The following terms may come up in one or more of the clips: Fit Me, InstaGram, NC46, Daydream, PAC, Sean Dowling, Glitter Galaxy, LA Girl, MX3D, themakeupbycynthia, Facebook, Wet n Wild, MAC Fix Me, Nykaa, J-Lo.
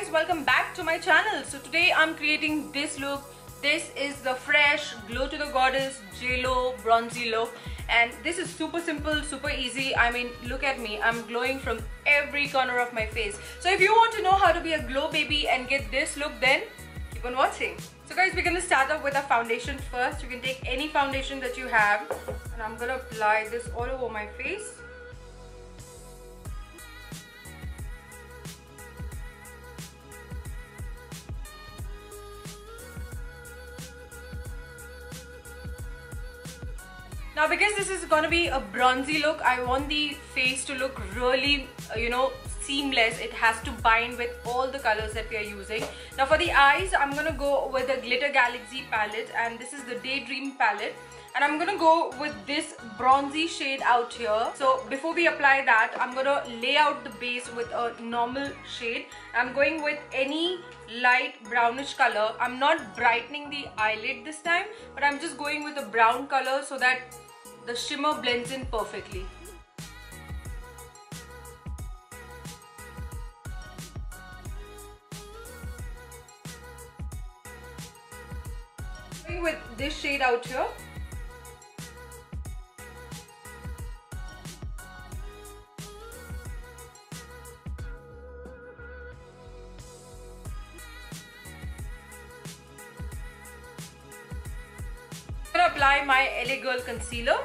guys, welcome back to my channel. So today I'm creating this look. This is the fresh glow to the goddess J-Lo bronzy look, and this is super simple, super easy. I mean, look at me, I'm glowing from every corner of my face. So if you want to know how to be a glow baby and get this look, then keep on watching. So guys, we're gonna start off with a foundation first. You can take any foundation that you have, and I'm gonna apply this all over my face. Now, because this is going to be a bronzy look, I want the face to look really, you know, seamless. It has to bind with all the colors that we are using. Now, for the eyes, I'm going to go with the Glitter Galaxy palette, and this is the Daydream palette. And I'm going to go with this bronzy shade out here. So, before we apply that, I'm going to lay out the base with a normal shade. I'm going with any light brownish color. I'm not brightening the eyelid this time, but I'm just going with a brown color so that the shimmer blends in perfectly. Going with this shade out here. I'm gonna apply my LA Girl concealer.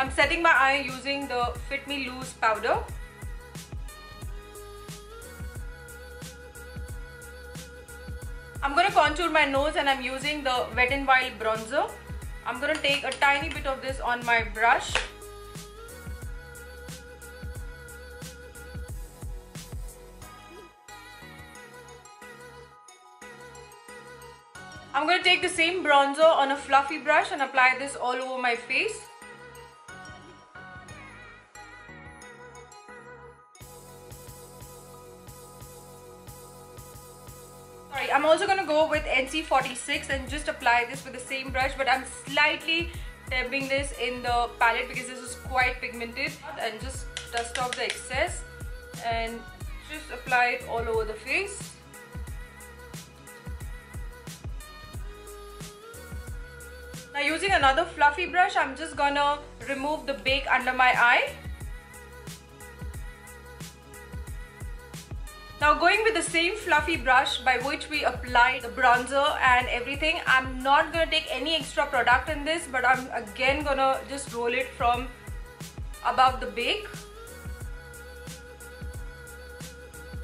I'm setting my eye using the Fit Me Loose powder. I'm going to contour my nose, and I'm using the Wet n Wild bronzer. I'm going to take a tiny bit of this on my brush. I'm going to take the same bronzer on a fluffy brush and apply this all over my face. I'm also going to go with NC46 and just apply this with the same brush, but I'm slightly dabbing this in the palette because this is quite pigmented, and just dust off the excess and just apply it all over the face. Now, using another fluffy brush, I'm just going to remove the bake under my eye. Now, going with the same fluffy brush by which we applied the bronzer and everything, I'm not going to take any extra product in this, but I'm again going to just roll it from above the bake.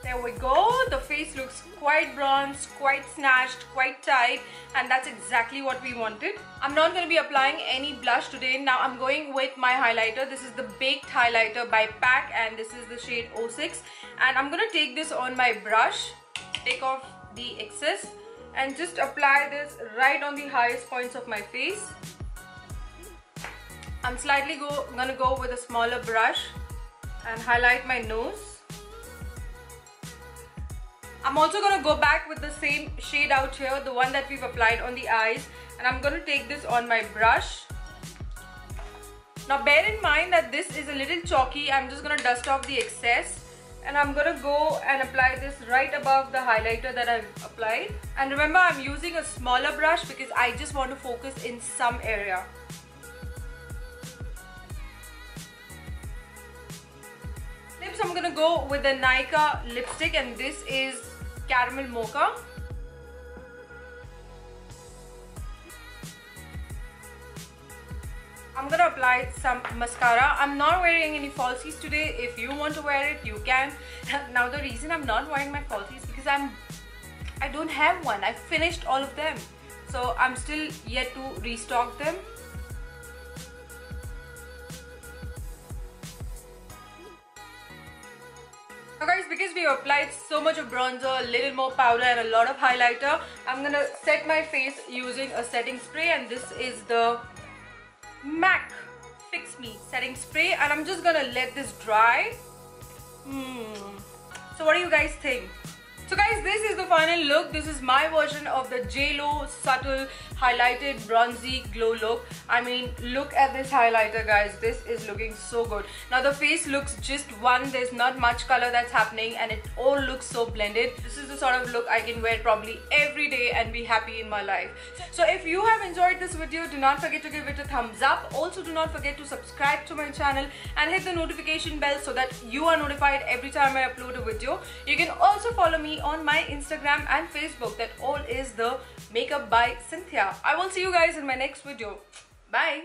There we go. The face looks quite bronzed, quite snatched, quite tight, and that's exactly what we wanted. I'm not going to be applying any blush today. Now, I'm going with my highlighter. This is the Baked Highlighter by PAC, and this is the shade 06. And I'm going to take this on my brush, take off the excess, and just apply this right on the highest points of my face. I'm slightly going to go with a smaller brush and highlight my nose. I'm also going to go back with the same shade out here, the one that we've applied on the eyes, and I'm going to take this on my brush. Now, bear in mind that this is a little chalky. I'm just going to dust off the excess, and I'm going to go and apply this right above the highlighter that I've applied. And remember, I'm using a smaller brush because I just want to focus in some area. Lips, I'm going to go with the Nykaa lipstick, and this is Caramel Mocha. I'm gonna apply some mascara. I'm not wearing any falsies today. If you want to wear it, you can. Now, the reason I'm not wearing my falsies because I don't have one. I finished all of them, so I'm still yet to restock them. Now guys, because we applied so much of bronzer, a little more powder, and a lot of highlighter, I'm gonna set my face using a setting spray, and this is the MAC Fix Me setting spray, and I'm just gonna let this dry. So what do you guys think? So guys, this is the final look. This is my version of the JLo subtle highlighted bronzy glow look. I mean, look at this highlighter, guys. This is looking so good. Now the face looks just one. There's not much color that's happening and it all looks so blended. This is the sort of look I can wear probably every day and be happy in my life. So if you have enjoyed this video, do not forget to give it a thumbs up. Also, do not forget to subscribe to my channel and hit the notification bell so that you are notified every time I upload a video. You can also follow me on my Instagram and Facebook. That all is The Makeup by Cynthia. I will see you guys in my next video. Bye.